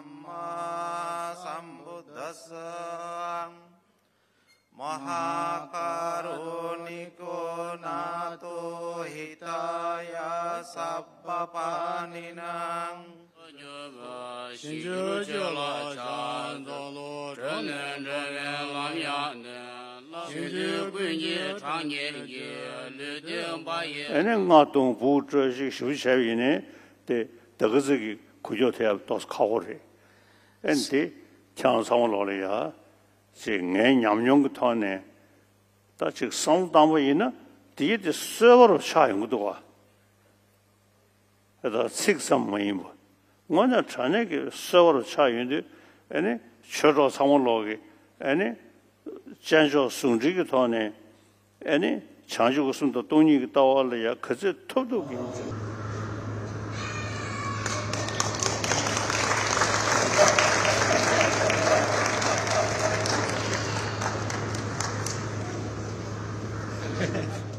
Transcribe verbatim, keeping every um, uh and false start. Samma Sambuddhassa Mahakaruniko Nato Hitaya Sabbapaninam Shinju Jula Chandolo Chenen Chenen Lam Yanen Shinju Guinyi Changyen Ye Ludim Baye Ene nga tongpu zhe shi shu shayine de dagazigi kujo te dos kagore Ente tiang samwa loli ya 지 내냠용 타네 다치 성담이나 디디 서버로 차용도가 그래서 식성모임 뭐나 전에게 서버로 차용인데 아니 저로 상원로기 아니 전조 순지기 타네 아니 자주 숨도 돈이 따와려야 그저 토도기 Yes.